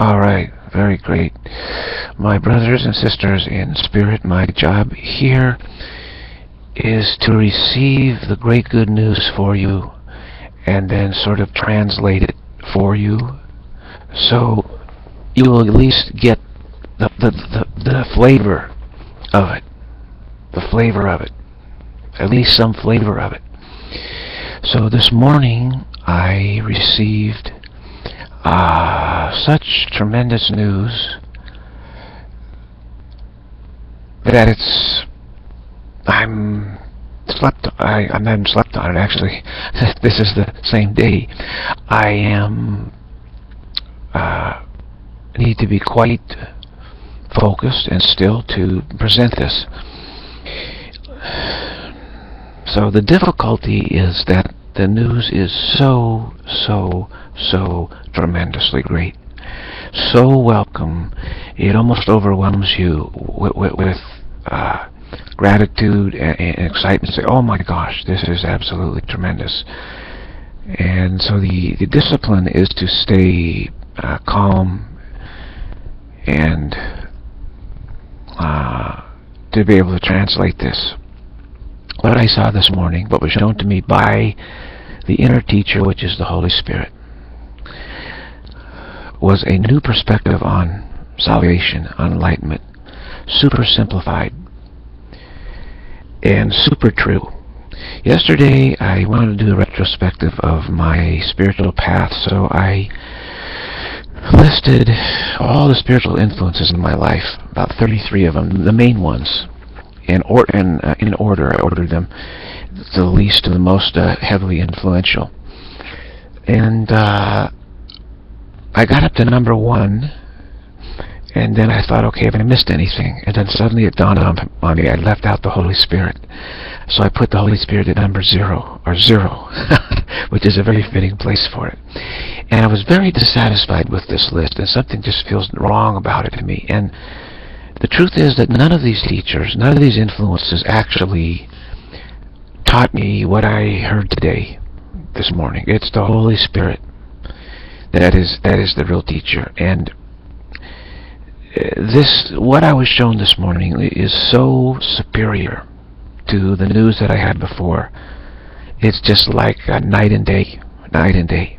Alright, very great. My brothers and sisters in spirit, my job here is to receive the great good news for you and then sort of translate it for you, so you will at least get the flavor of it. At least some flavor of it. So this morning I received such tremendous news that I'm slept on it actually. This is the same day. I am need to be quite focused and still to present this. So the difficulty is that the news is so tremendously great, so welcome, it almost overwhelms you with gratitude and excitement. Say, oh my gosh, this is absolutely tremendous. And so the discipline is to stay calm and to be able to translate this. What I saw this morning, what was shown to me by the inner teacher, which is the Holy Spirit, was a new perspective on salvation, on enlightenment, super simplified and super true. Yesterday I wanted to do a retrospective of my spiritual path, so I listed all the spiritual influences in my life, about 33 of them, the main ones. In order, I ordered them, the least to the most heavily influential. And I got up to number 1, and then I thought, okay, have I missed anything? And then suddenly it dawned on me, I left out the Holy Spirit. So I put the Holy Spirit at number 0, which is a very fitting place for it. And I was very dissatisfied with this list, and something just feels wrong about it to me. And the truth is that none of these teachers, none of these influences actually taught me what I heard today, this morning. It's the Holy Spirit that is the real teacher. And this, what I was shown this morning, is so superior to the news that I had before. It's just like a night and day, night and day.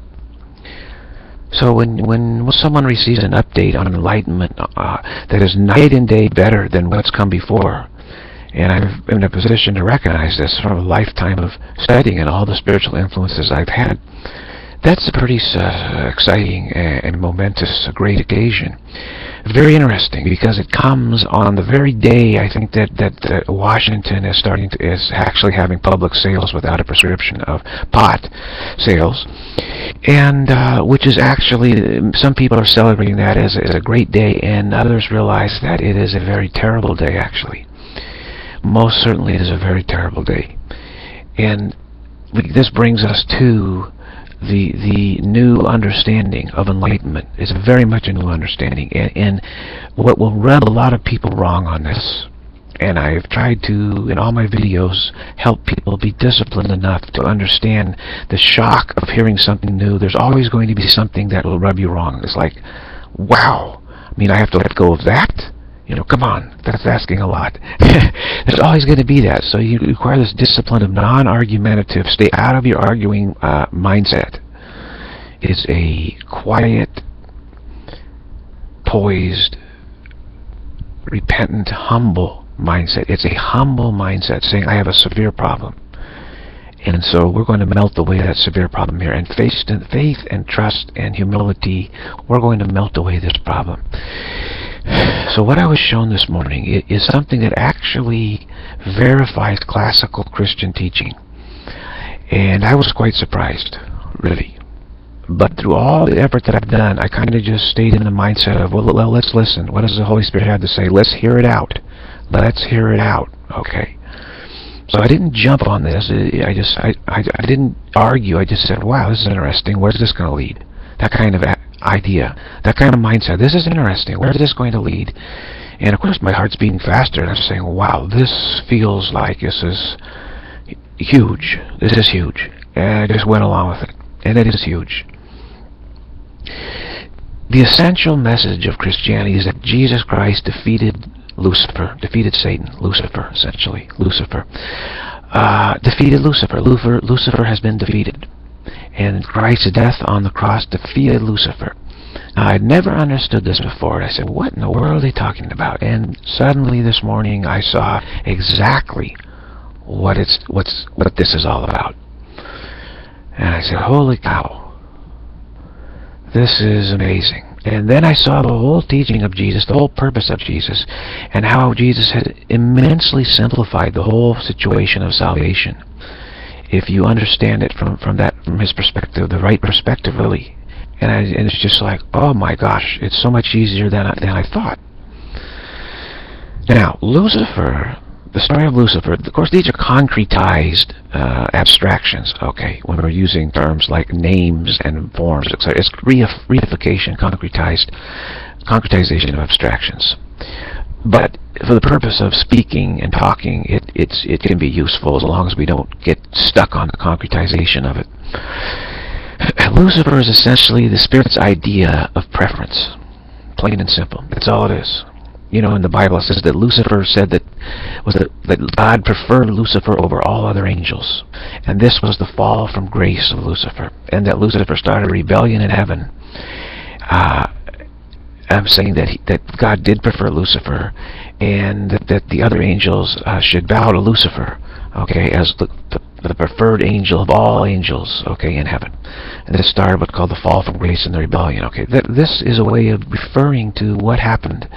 So when someone receives an update on enlightenment that is night and day better than what's come before, and I'm in a position to recognize this from a lifetime of studying and all the spiritual influences I've had, that's a pretty exciting and momentous, great occasion. Very interesting, because it comes on the very day, I think, that Washington is actually having public sales without a prescription of pot sales, and which is actually, some people are celebrating that as a great day, and others realize that it is a very terrible day. Actually, most certainly it is a very terrible day. And this brings us to the new understanding of enlightenment. Is very much a new understanding, and what will rub a lot of people wrong on this, and I've tried to, in all my videos, help people be disciplined enough to understand the shock of hearing something new. There's always going to be something that will rub you wrong. It's like, wow, I mean, I have to let go of that? You know, come on, that's asking a lot. There's always going to be that. So you require this discipline of non-argumentative, stay out of your arguing mindset. It's a quiet, poised, repentant, humble mindset. It's a humble mindset, saying, I have a severe problem, and so we're going to melt away that severe problem here. And faith and trust and humility, we're going to melt away this problem. So what I was shown this morning is something that actually verifies classical Christian teaching. And I was quite surprised, really. But through all the effort that I've done, I kind of just stayed in the mindset of, well, let's listen. What does the Holy Spirit have to say? Let's hear it out. Let's hear it out. Okay. So I didn't jump on this. I didn't argue. I just said, wow, this is interesting. Where's this going to lead? That kind of idea, that kind of mindset. This is interesting. Where is this going to lead? And of course, my heart's beating faster, and I'm saying, wow, this feels like this is huge. This is huge. And I just went along with it. And it is huge. The essential message of Christianity is that Jesus Christ defeated Lucifer, defeated Satan, Lucifer, essentially, Lucifer. Defeated Lucifer. Lucifer has been defeated. And Christ's death on the cross defeated Lucifer. Now, I'd never understood this before, and I said, what in the world are they talking about? And suddenly this morning I saw exactly what this is all about. And I said, holy cow. This is amazing. And then I saw the whole teaching of Jesus, the whole purpose of Jesus, and how Jesus had immensely simplified the whole situation of salvation. If you understand it from his perspective, the right perspective, really. And it's just like, oh my gosh, it's so much easier than I thought. Now, Lucifer, the story of Lucifer, of course these are concretized abstractions, okay, when we're using terms like names and forms, etc. It's reification, concretization of abstractions. But for the purpose of speaking and talking, it can be useful as long as we don't get stuck on the concretization of it. Lucifer is essentially the Spirit's idea of preference. Plain and simple. That's all it is. You know, in the Bible it says that Lucifer said that God preferred Lucifer over all other angels. And this was the fall from grace of Lucifer. And that Lucifer started rebellion in heaven. I'm saying that God did prefer Lucifer, and that the other angels should bow to Lucifer, okay, as the preferred angel of all angels, okay, in heaven. And this started what's called the fall from grace and the rebellion, okay. This is a way of referring to what happened,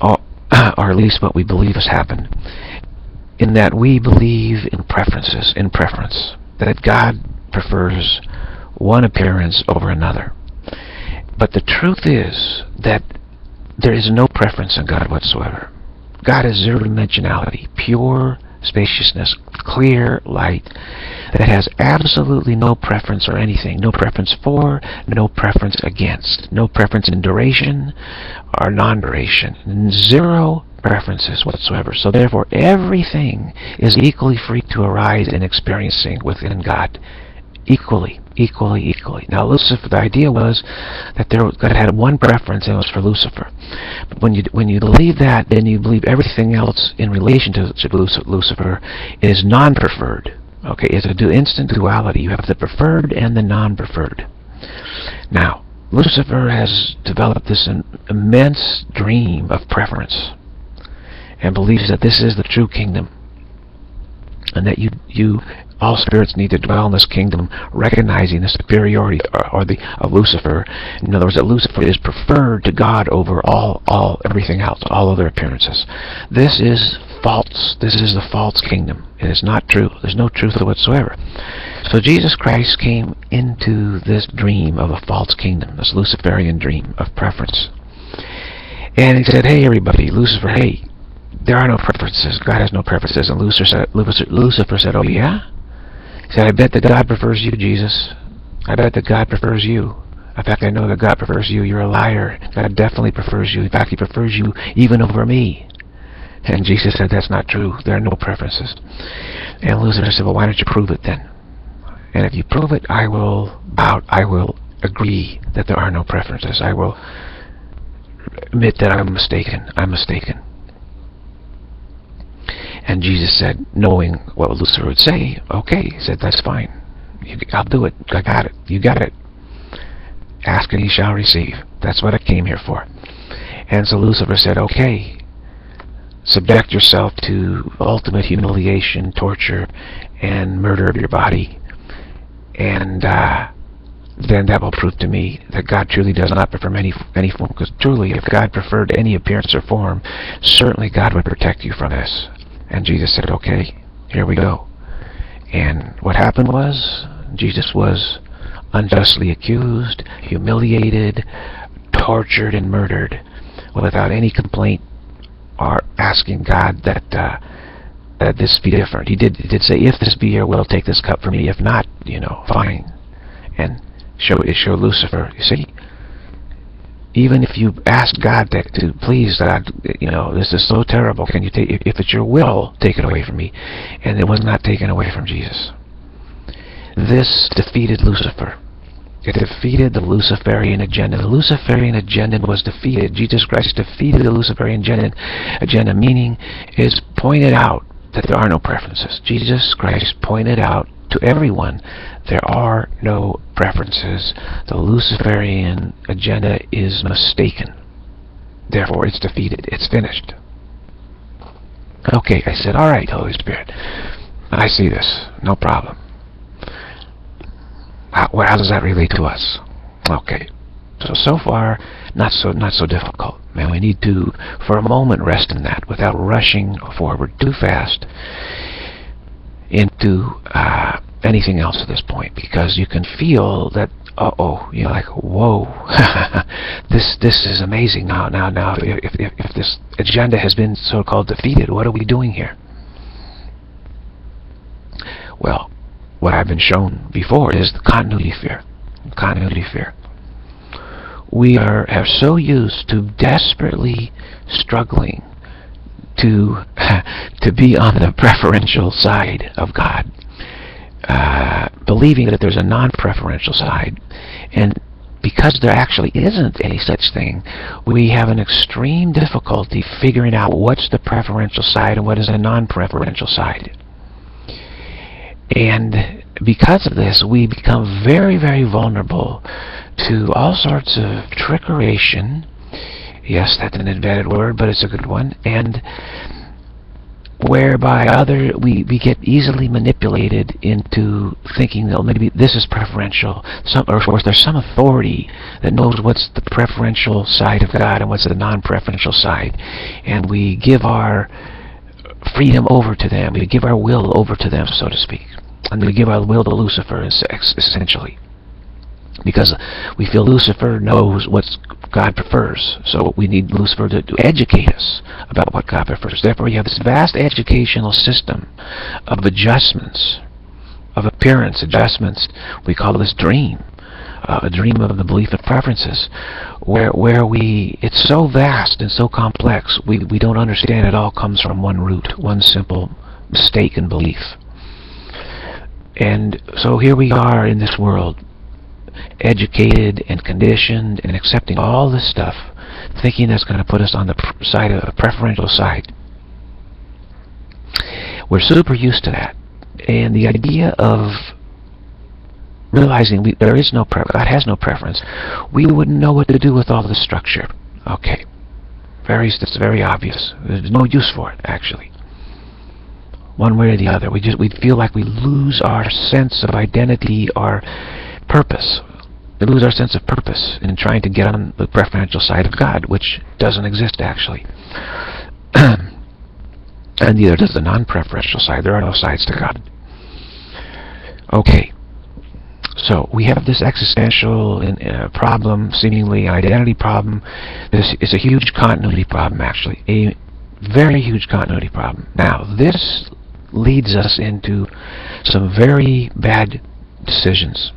or at least what we believe has happened, in that we believe in preferences, in preference, that God prefers one appearance over another. But the truth is that there is no preference in God whatsoever. God is zero-dimensionality, pure spaciousness, clear light that has absolutely no preference or anything, no preference for, no preference against, no preference in duration or non-duration, zero preferences whatsoever. So therefore everything is equally free to arise and experiencing within God. Equally. Now, Lucifer, the idea was that God had one preference, and it was for Lucifer. But when you believe that, then you believe everything else in relation to Lucifer is non-preferred. Okay, it's an instant duality. You have the preferred and the non-preferred. Now, Lucifer has developed this immense dream of preference, and believes that this is the true kingdom, and that you all spirits need to dwell in this kingdom, recognizing the superiority of Lucifer. In other words, that Lucifer is preferred to God over all everything else, all other appearances. This is false. This is the false kingdom. It is not true. There's no truth whatsoever. So Jesus Christ came into this dream of a false kingdom, this Luciferian dream of preference. And he said, hey everybody, Lucifer, hey, there are no preferences. God has no preferences. And Lucifer said, oh yeah? He said, I bet that God prefers you, Jesus. I bet that God prefers you. In fact, I know that God prefers you. You're a liar. God definitely prefers you. In fact, he prefers you even over me. And Jesus said, that's not true. There are no preferences. And Lucifer said, well, why don't you prove it then? And if you prove it, I will agree that there are no preferences. I will admit that I'm mistaken. I'm mistaken. And Jesus said, knowing what Lucifer would say, okay, he said, that's fine. I'll do it. I got it. You got it. Ask and ye shall receive. That's what I came here for. And so Lucifer said, okay, subject yourself to ultimate humiliation, torture, and murder of your body. And then that will prove to me that God truly does not prefer any form. Because truly, if God preferred any appearance or form, certainly God would protect you from this. And Jesus said, okay, here we go. And what happened was, Jesus was unjustly accused, humiliated, tortured, and murdered without any complaint or asking God that this be different. He did say, if this be your will, take this cup from me. If not, you know, fine. And show Lucifer, you see? Even if you ask God to please God, you know, this is so terrible, can you take, if it's your will, take it away from me. And it was not taken away from Jesus. This defeated Lucifer. It defeated the Luciferian agenda. The Luciferian agenda was defeated. Jesus Christ defeated the Luciferian agenda, meaning it's pointed out that there are no preferences. Jesus Christ pointed out to everyone there are no preferences. The Luciferian agenda is mistaken. Therefore, it's defeated. It's finished. Okay, I said, all right, Holy Spirit. I see this. No problem. How does that relate to us? Okay, so far, not so difficult. And we need to, for a moment, rest in that without rushing forward too fast into anything else at this point, because you can feel that, uh-oh, you're like, whoa, this is amazing. Now, if this agenda has been so-called defeated, what are we doing here? Well, what I've been shown before is the continuity fear. Continuity fear. We are so used to desperately struggling to be on the preferential side of God, believing that there's a non-preferential side, and because there actually isn't any such thing, we have an extreme difficulty figuring out what's the preferential side and what is a non-preferential side. And because of this, we become very, very vulnerable to all sorts of trickeration. Yes, that's an invented word, but it's a good one. And whereby we get easily manipulated into thinking that maybe this is preferential, or there's some authority that knows what's the preferential side of God and what's the non-preferential side. And we give our freedom over to them. We give our will over to them, so to speak. And we give our will to Lucifer, essentially. Because we feel Lucifer knows what God prefers. So we need Lucifer to educate us about what God prefers. Therefore, you have this vast educational system of adjustments, of appearance adjustments. We call this dream. A dream of the belief of preferences, it's so vast and so complex, we don't understand it all comes from one root, one simple mistaken belief. And so here we are in this world, educated and conditioned and accepting all this stuff, thinking that's going to put us on the side of a preferential side. We're super used to that, and the idea of realizing there is no preference, God has no preference, we wouldn't know what to do with all this structure. Okay, that's very obvious. There's no use for it, actually. One way or the other, we feel like we lose our sense of identity, our purpose. We lose our sense of purpose in trying to get on the preferential side of God, which doesn't exist actually, and neither does the non-preferential side. There are no sides to God. Okay. So we have this existential problem, seemingly an identity problem. This is a huge continuity problem, actually, a very huge continuity problem. Now, this leads us into some very bad decisions.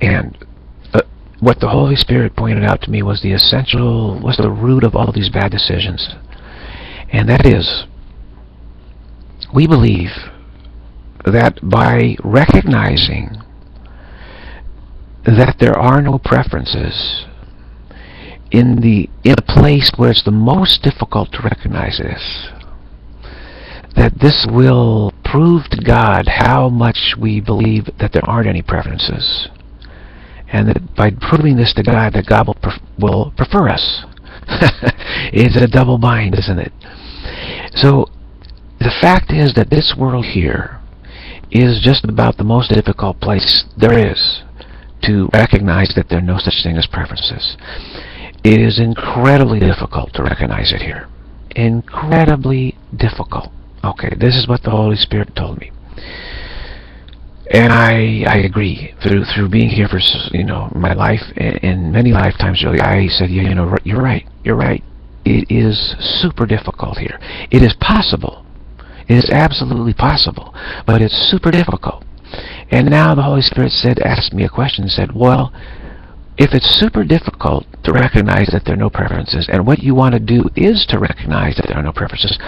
And what the Holy Spirit pointed out to me was the essential, was the root of all these bad decisions. And that is, we believe that by recognizing that there are no preferences in a place where it's the most difficult to recognize this, that this will prove to God how much we believe that there aren't any preferences, and that by proving this to God, that God will prefer us. It's a double bind, isn't it? So the fact is that this world here is just about the most difficult place there is to recognize that there are no such thing as preferences. It is incredibly difficult to recognize it here. Incredibly difficult. Okay, this is what the Holy Spirit told me. And I agree. Through being here for, you know, my life and many lifetimes really, I said, you know, you're right. You're right. It is super difficult here. It is possible. It is absolutely possible, but it's super difficult. And now the Holy Spirit asked me a question, said, well, if it's super difficult to recognize that there are no preferences, and what you want to do is to recognize that there are no preferences,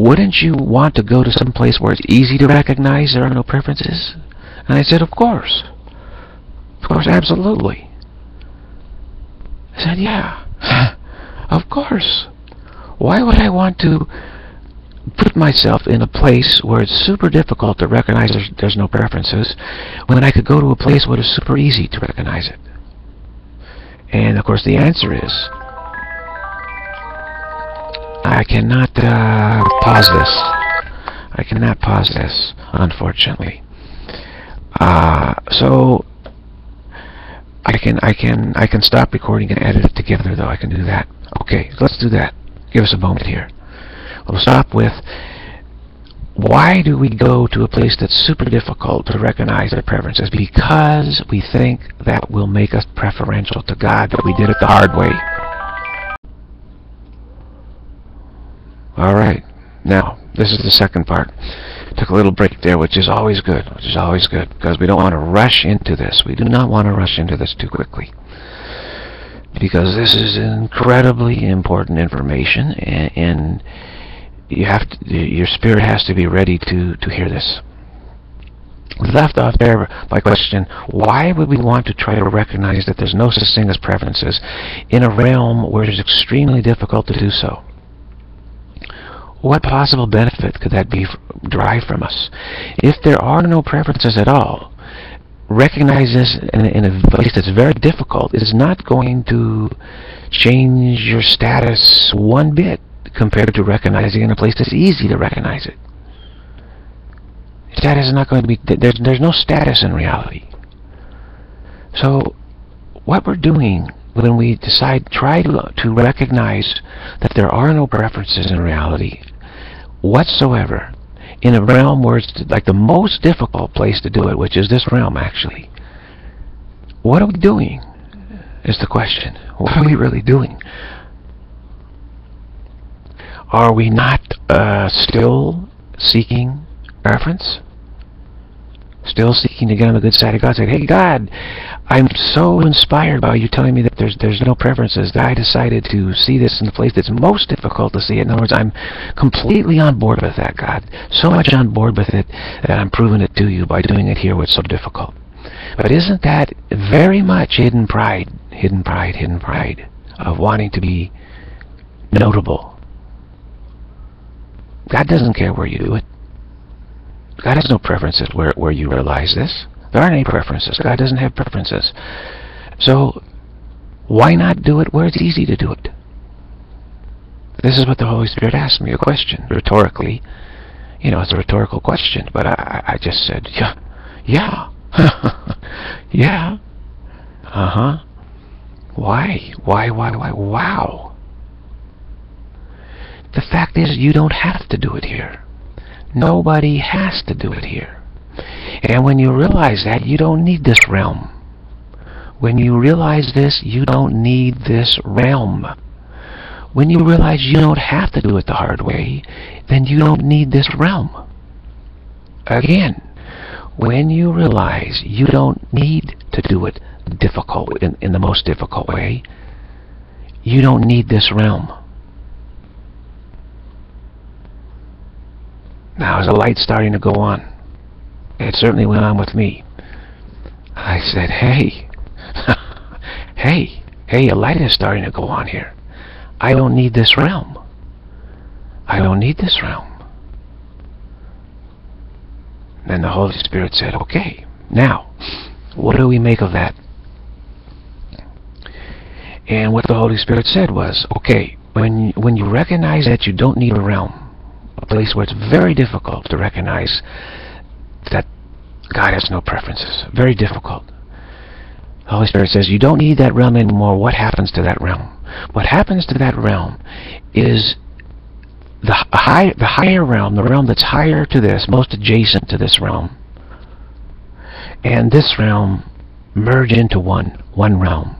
wouldn't you want to go to some place where it's easy to recognize there are no preferences? And I said, of course, absolutely. I said, yeah, of course. Why would I want to put myself in a place where it's super difficult to recognize there's no preferences when I could go to a place where it's super easy to recognize it? And of course the answer is, I cannot pause this. I cannot pause this, unfortunately. So I can stop recording and edit it together, though. I can do that. Okay, let's do that. Give us a moment here. We'll stop with, why do we go to a place that's super difficult to recognize their preferences? Because we think that will make us preferential to God, that we did it the hard way. Alright, now, this is the second part. Took a little break there, which is always good, because we don't want to rush into this. We do not want to rush into this too quickly, because this is incredibly important information, and you have to, your spirit has to be ready to hear this. We left off there by question, why would we want to try to recognize that there's no such thing as preferences in a realm where it is extremely difficult to do so? What possible benefit could that be derived from us? If there are no preferences at all, recognize this in a place that's very difficult. It is not going to change your status one bit compared to recognizing in a place that's easy to recognize it. Status is not going to be, there's no status in reality. So what we're doing when we decide, try to recognize that there are no preferences in reality whatsoever, in a realm where it's like the most difficult place to do it, which is this realm, actually. What are we doing? Is the question. What are we really doing? Are we not still seeking preference? Still seeking to get on the good side of God? Say, hey God, I'm so inspired by you telling me that there's no preferences that I decided to see this in the place that's most difficult to see it. In other words, I'm completely on board with that, God. So much on board with it that I'm proving it to you by doing it here where it's so difficult. But isn't that very much hidden pride, of wanting to be notable? God doesn't care where you do it. God has no preferences where you realize this. There aren't any preferences. God doesn't have preferences. So why not do it where it's easy to do it? This is what the Holy Spirit asked me, a question, rhetorically. You know, it's a rhetorical question, but I just said, yeah. Why? Wow. The fact is, you don't have to do it here. Nobody has to do it here. And when you realize that, you don't need this realm. When you realize this, you don't need this realm. When you realize you don't have to do it the hard way, then you don't need this realm. Again, when you realize you don't need to do it difficult, in the most difficult way, you don't need this realm. Now, is the light starting to go on? It certainly went on with me. I said, hey, a light is starting to go on here. I don't need this realm. Then the Holy Spirit said, okay, now, what do we make of that? And what the Holy Spirit said was, okay, when you recognize that you don't need a realm, a place where it's very difficult to recognize that God has no preferences. Very difficult. The Holy Spirit says, you don't need that realm anymore. What happens to that realm? What happens to that realm is the higher realm, the realm that's higher to this, most adjacent to this realm, and this realm merge into one realm,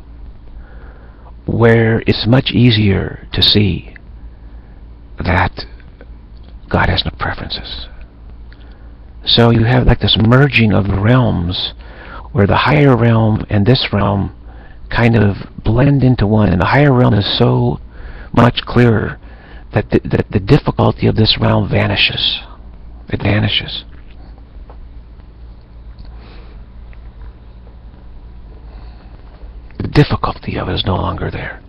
where it's much easier to see that God has no preferences. So you have like this merging of realms where the higher realm and this realm kind of blend into one, and the higher realm is so much clearer that the difficulty of this round vanishes. It vanishes. The difficulty of it is no longer there.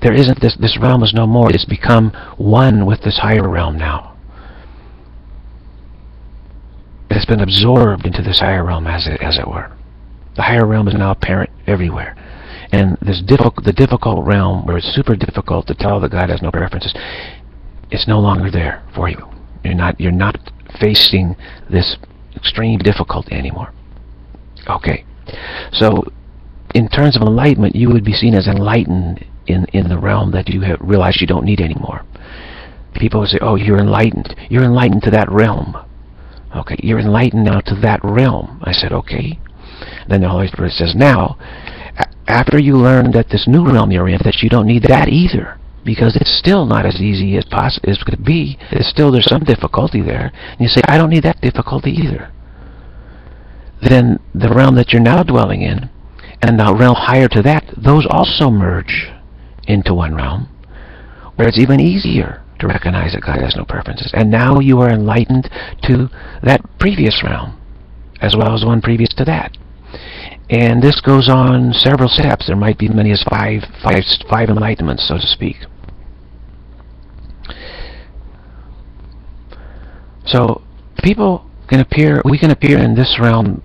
There isn't this realm is no more. It's become one with this higher realm now. It's been absorbed into this higher realm, as it were. The higher realm is now apparent everywhere. And this difficult realm, where it's super difficult to tell the God has no preferences, it's no longer there for you. You're not facing this extreme difficulty anymore. Okay. So in terms of enlightenment, you would be seen as enlightened in the realm that you have realized you don't need anymore. People would say, oh, you're enlightened. You're enlightened to that realm. Okay, you're enlightened now to that realm. I said, okay. Then the Holy Spirit says, now, after you learn that this new realm you're in, that you don't need that either, because it's still not as easy as as could be. It's still, there's some difficulty there. And you say, I don't need that difficulty either. Then the realm that you're now dwelling in, and the realm higher to that, those also merge into one realm, where it's even easier to recognize that God has no preferences. And now you are enlightened to that previous realm, as well as one previous to that. And this goes on several steps. There might be as many as five enlightenments, so to speak. So people can appear, we can appear in this realm,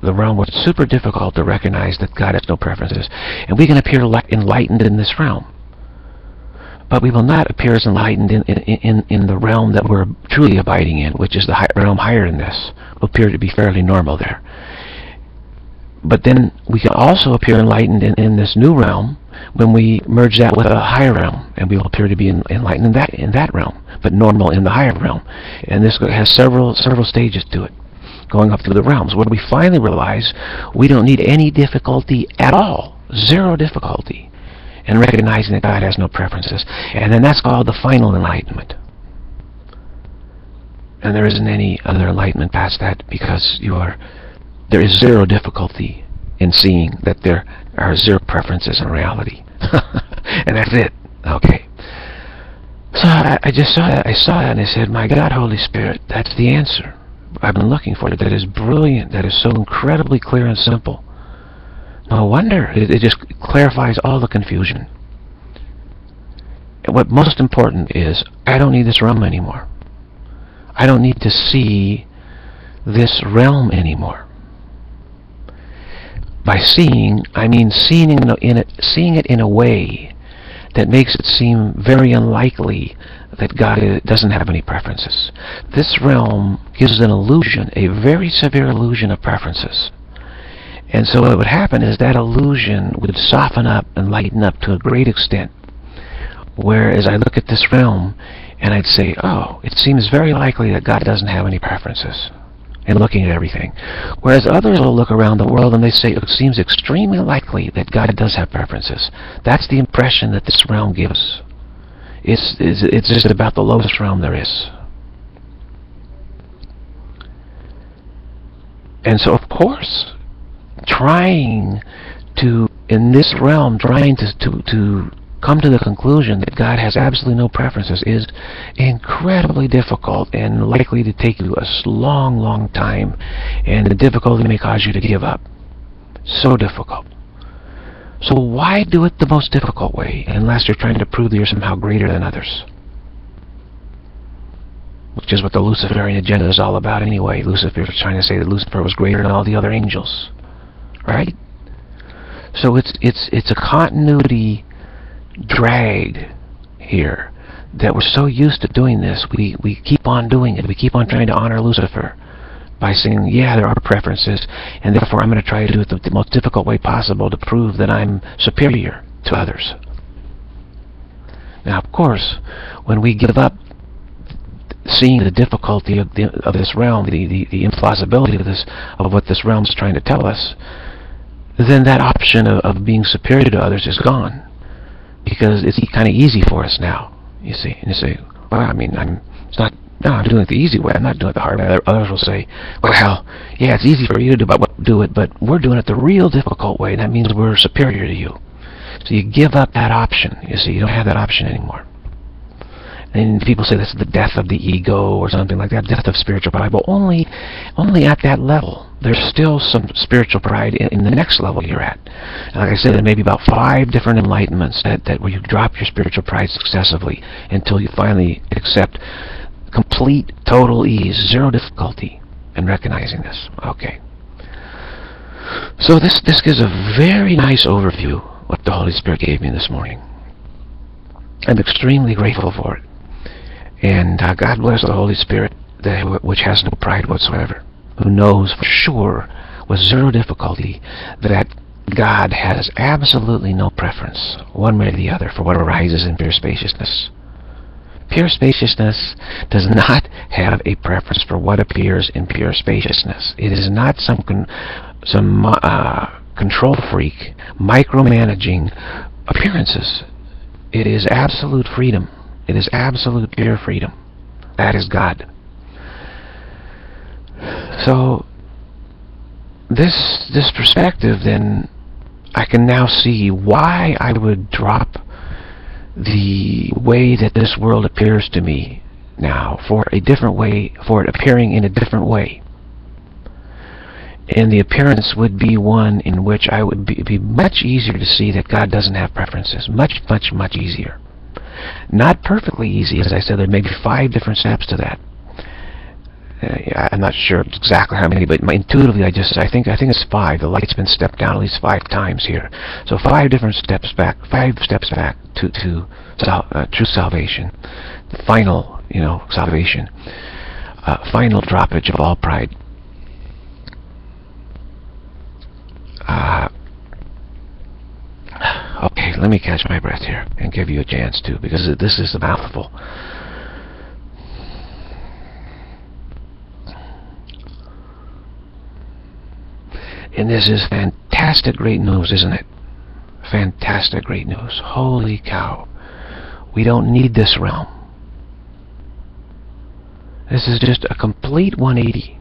the realm where it's super difficult to recognize that God has no preferences, and we can appear enlightened in this realm. But we will not appear as enlightened in the realm that we're truly abiding in, which is the realm higher than this. We'll appear to be fairly normal there. But then we can also appear enlightened in this new realm when we merge that with a higher realm, and we will appear to be enlightened in that realm, but normal in the higher realm. And this has several stages to it, going up through the realms, where we finally realize we don't need any difficulty at all, zero difficulty, and recognizing that God has no preferences. And then that's called the final enlightenment. And there isn't any other enlightenment past that, because there is zero difficulty in seeing that there are zero preferences in reality. And that's it. Okay. So I just saw that. I saw that and I said, my God, Holy Spirit, that's the answer I've been looking for. That is brilliant. That is so incredibly clear and simple. No wonder. It just clarifies all the confusion. And what most important is, I don't need this realm anymore. I don't need to see this realm anymore. By seeing, I mean seeing it in a way that makes it seem very unlikely that God doesn't have any preferences. This realm gives an illusion, a very severe illusion of preferences. And so what would happen is that illusion would soften up and lighten up to a great extent. Whereas I look at this realm and I'd say, oh, it seems very likely that God doesn't have any preferences. And looking at everything. Whereas others will look around the world and they say, it seems extremely likely that God does have preferences. That's the impression that this realm gives. It's just about the lowest realm there is. And so, of course, trying to, in this realm, trying to come to the conclusion that God has absolutely no preferences is incredibly difficult and likely to take you a long, long time, and the difficulty may cause you to give up. So difficult. So why do it the most difficult way, unless you're trying to prove that you're somehow greater than others? Which is what the Luciferian agenda is all about anyway. Lucifer was trying to say that Lucifer was greater than all the other angels. Right? So it's a continuity drag here, that we're so used to doing this, we keep on doing it. We keep on trying to honor Lucifer by saying, yeah, there are preferences, and therefore I'm going to try to do it the most difficult way possible to prove that I'm superior to others. Now, of course, when we give up seeing the difficulty of this realm, the implausibility of what this realm is trying to tell us, then that option of being superior to others is gone. Because it's kind of easy for us now, you see. And you say, well, I mean, I'm doing it the easy way. I'm not doing it the hard way. Others will say, well, yeah, it's easy for you to do it, but we're doing it the real difficult way, and that means we're superior to you. So you give up that option, you see. You don't have that option anymore. And people say this is the death of the ego or something like that, death of spiritual pride. But only at that level. There's still some spiritual pride in the next level you're at. And like I said, there may be about 5 different enlightenments that where you drop your spiritual pride successively until you finally accept complete, total ease, zero difficulty in recognizing this. Okay. So this gives a very nice overview of what the Holy Spirit gave me this morning. I'm extremely grateful for it. And God bless the Holy Spirit, which has no pride whatsoever, who knows for sure with zero difficulty that God has absolutely no preference, one way or the other, for what arises in pure spaciousness. Pure spaciousness does not have a preference for what appears in pure spaciousness. It is not some control freak micromanaging appearances. It is absolute freedom. It is absolute pure freedom. That is God. So this perspective, then, I can now see why I would drop the way that this world appears to me now for a different way, for it appearing in a different way. And the appearance would be one in which I would be much easier to see that God doesn't have preferences. Much, much, much easier. Not perfectly easy, as I said, there may be 5 different steps to that. I'm not sure exactly how many, but intuitively I think it's 5. The light's been stepped down at least 5 times here. So 5 different steps back, 5 steps back to true salvation, the final, salvation, final droppage of all pride. Okay, let me catch my breath here and give you a chance to, because this is a mouthful. And this is fantastic great news, isn't it? Fantastic great news. Holy cow. We don't need this realm. This is just a complete 180.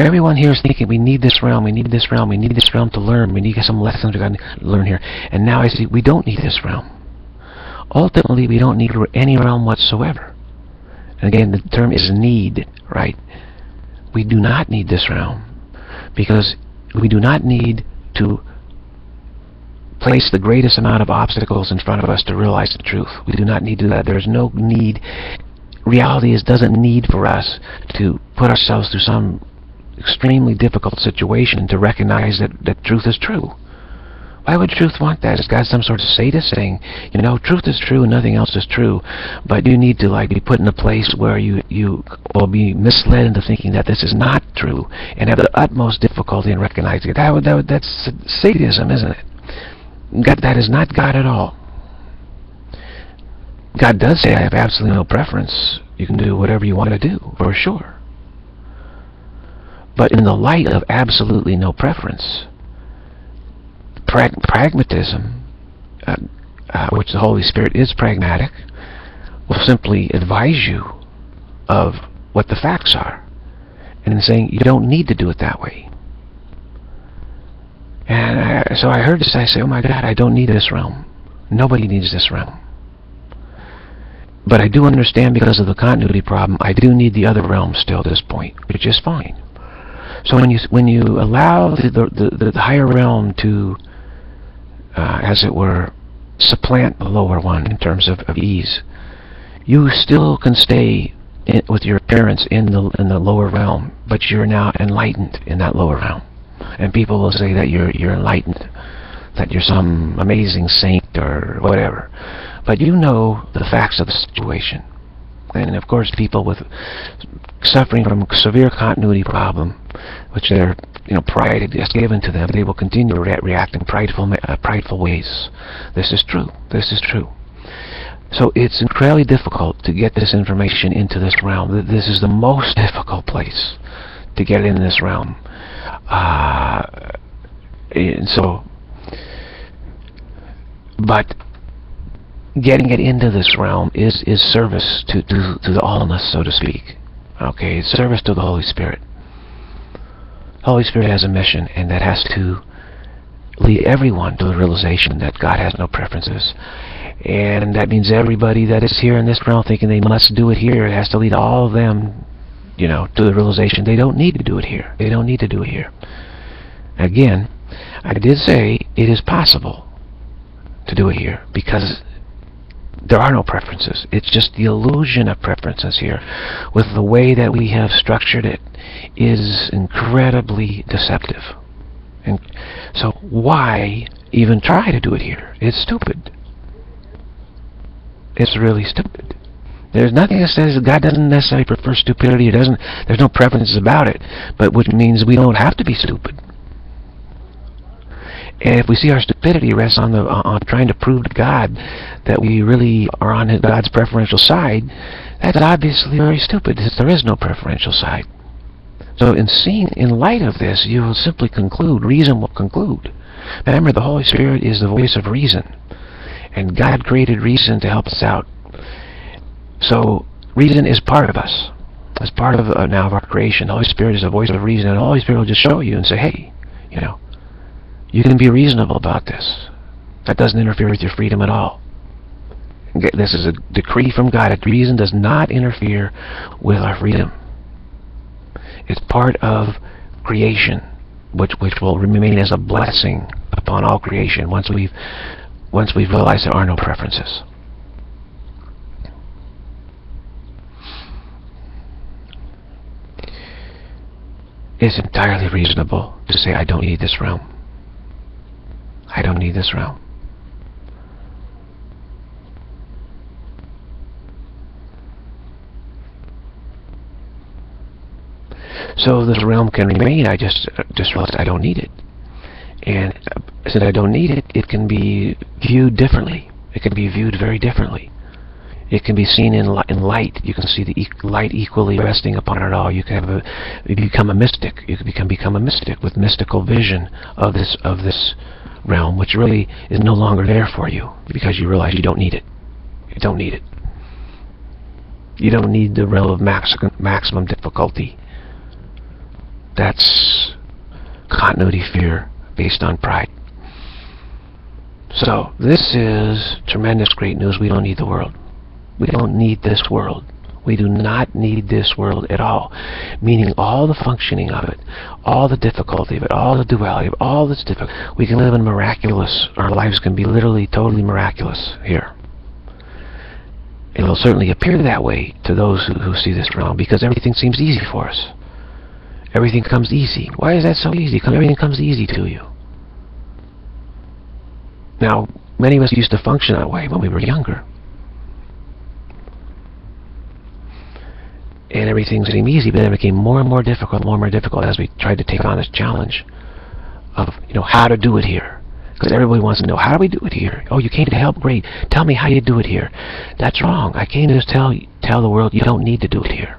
Everyone here is thinking, we need this realm, we need this realm, we need this realm to learn, we need some lessons we got to learn here. And now I see we don't need this realm. Ultimately, we don't need any realm whatsoever. And again, the term is need, right? We do not need this realm, because we do not need to place the greatest amount of obstacles in front of us to realize the truth. We do not need to do that. There is no need. Reality doesn't need for us to put ourselves through some extremely difficult situation to recognize that truth is true. Why would truth want that? It's got some sort of sadist thing, truth is true and nothing else is true, but you need to be put in a place where you will be misled into thinking that this is not true and have the utmost difficulty in recognizing it. That's sadism, isn't it? God, that is not God at all. God does say I have absolutely no preference. You can do whatever you want to do, for sure. But in the light of absolutely no preference, pragmatism, which the Holy Spirit is pragmatic, will simply advise you of what the facts are, and in saying you don't need to do it that way. And so I heard this, I say, oh my God, I don't need this realm. Nobody needs this realm. But I do understand, because of the continuity problem, I do need the other realm still at this point, which is fine. So when you allow the higher realm to, as it were, supplant the lower one in terms of ease, you still can stay with your appearance in the lower realm, but you're now enlightened in that lower realm. And people will say that you're enlightened, that you're some amazing saint or whatever. But you know the facts of the situation. And of course, people with suffering from severe continuity problem, which their pride is given to them, they will continue to react in prideful ways. This is true. This is true. So it's incredibly difficult to get this information into this realm. This is the most difficult place to get in this realm. But getting it into this realm is service to the allness, so to speak. Okay, it's service to the Holy Spirit. The Holy Spirit has a mission, and that has to lead everyone to the realization that God has no preferences, and that means everybody that is here in this realm thinking they must do it here, it has to lead all of them, you know, to the realization they don't need to do it here. They don't need to do it here. Again, I did say it is possible to do it here because there are no preferences. It's just the illusion of preferences here, with the way that we have structured it, is incredibly deceptive. And so why even try to do it here? It's stupid. It's really stupid. There's nothing that says God doesn't necessarily prefer stupidity. It doesn't. There's no preferences about it, but which means we don't have to be stupid. And if we see our stupidity rests on trying to prove to God that we really are on God's preferential side, that's obviously very stupid. There is no preferential side. So in seeing, in light of this, you will simply conclude, reason will conclude. Remember, the Holy Spirit is the voice of reason. And God created reason to help us out. So reason is part of us. It's part of now of our creation. The Holy Spirit is the voice of reason, and the Holy Spirit will just show you and say, hey, you know, you can be reasonable about this. That doesn't interfere with your freedom at all. This is a decree from God. Reason does not interfere with our freedom. It's part of creation, which will remain as a blessing upon all creation once we've realized there are no preferences. It's entirely reasonable to say, I don't need this realm. I don't need this realm. So this realm can remain. I just realized I don't need it. And since I don't need it, it can be viewed differently. It can be viewed very differently. It can be seen in light. You can see the light equally resting upon it all. You can have become a mystic. You can become a mystic with mystical vision of this realm, which really is no longer there for you because you realize you don't need it. You don't need it. You don't need the realm of maximum difficulty. That's continuity fear based on pride. So this is tremendous great news. We don't need the world. We don't need this world. We do not need this world at all. Meaning all the functioning of it, all the difficulty of it, all the duality of it, all this difficulty. We can live in miraculous, our lives can be literally totally miraculous here. It'll certainly appear that way to those who see this realm because everything seems easy for us. Everything comes easy. Why is that so easy? Because everything comes easy to you. Now, many of us used to function that way when we were younger. And everything seemed easy, but then it became more and more difficult as we tried to take on this challenge of, you know, how to do it here. Because everybody wants to know, how do we do it here? Oh, you came to help? Great. Tell me how you do it here. That's wrong. I came to just tell the world you don't need to do it here.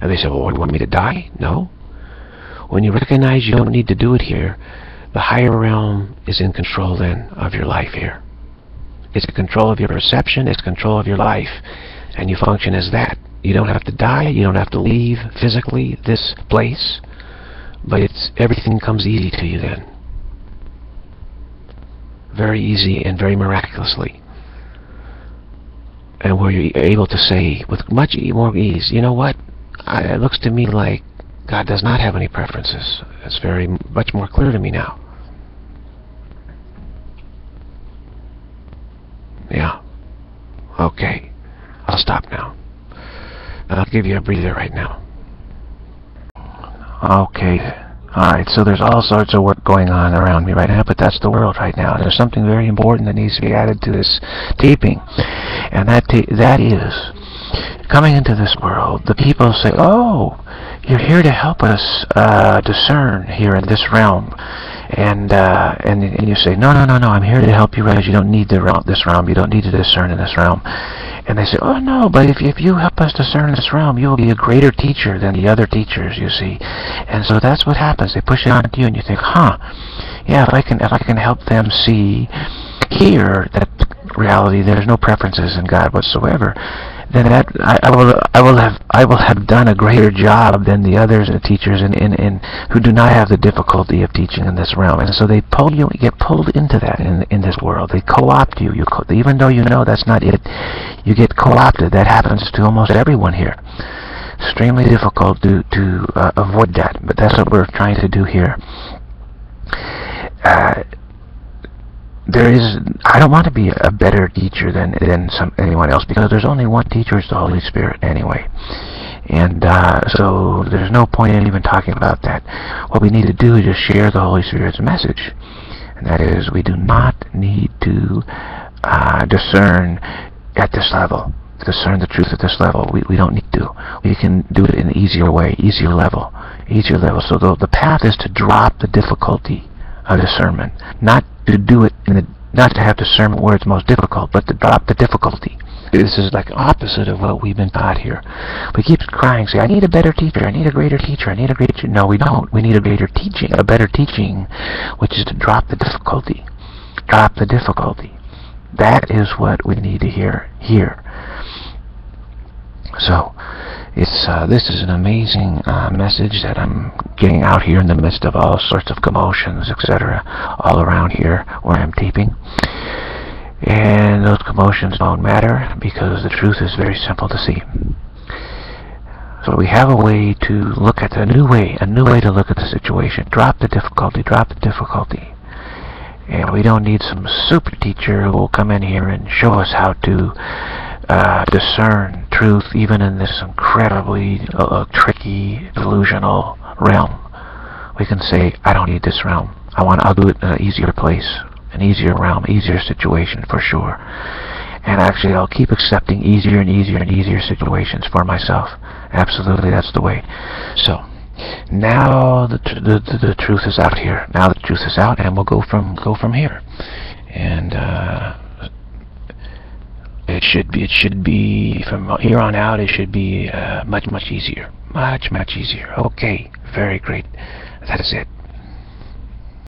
And they said, well, you want me to die? No. When you recognize you don't need to do it here, the higher realm is in control then of your life here. It's in control of your perception, it's control of your life, and you function as that. You don't have to die, you don't have to leave physically this place, but it's everything comes easy to you then. Very easy and very miraculously. And where you're able to say with much more ease, you know what? It looks to me like God does not have any preferences. It's very much more clear to me now. Yeah. Okay. I'll stop now. I'll give you a breather right now. Okay. Alright, so there's all sorts of work going on around me right now, but that's the world right now. There's something very important that needs to be added to this taping. And that is... coming into this world, the people say, oh, you're here to help us discern here in this realm. And you say, no, I'm here to help you realize you don't need this realm. You don't need to discern in this realm. And they say, oh, no, but if you help us discern in this realm, you will be a greater teacher than the other teachers, you see. And so that's what happens. They push it onto you, and you think, huh, yeah, if I can help them see here that reality, there's no preferences in God whatsoever. then that I will have done a greater job than the others, the teachers in who do not have the difficulty of teaching in this realm. And so they pull you, get pulled into that in this world. They co-opt you. Even though you know that's not it, you get co-opted. That happens to almost everyone here. Extremely difficult to avoid that, but that's what we're trying to do here. I don't want to be a better teacher than anyone else, because there's only one teacher, it's the Holy Spirit anyway. And so there's no point in even talking about that. What we need to do is just share the Holy Spirit's message. And that is, we do not need to discern at this level, discern the truth at this level. We don't need to. We can do it in an easier way, easier level. So the path is to drop the difficulty of discernment, not to do it not to have discernment where it's most difficult, but to drop the difficulty. This is like opposite of what we've been taught here. We keep crying, say, I need a better teacher, I need a greater teacher, I need a greater teacher. No, we don't. We need a greater teaching, a better teaching, which is to drop the difficulty. Drop the difficulty. That is what we need to hear here. So, this is an amazing message that I'm getting out here in the midst of all sorts of commotions, etc., all around here where I'm teaching. And those commotions don't matter, because the truth is very simple to see. So we have a way to look at a new way to look at the situation. Drop the difficulty. Drop the difficulty. And we don't need some super teacher who will come in here and show us how to discern truth, even in this incredibly tricky, delusional realm. We can say, I don't need this realm. I'll do it in an easier place, an easier realm, easier situation for sure. And actually, I'll keep accepting easier and easier and easier situations for myself. Absolutely, that's the way. So now the truth is out here. Now the truth is out, and we'll go from here. And it should be from here on out. It should be much easier. Okay, very great. That is it.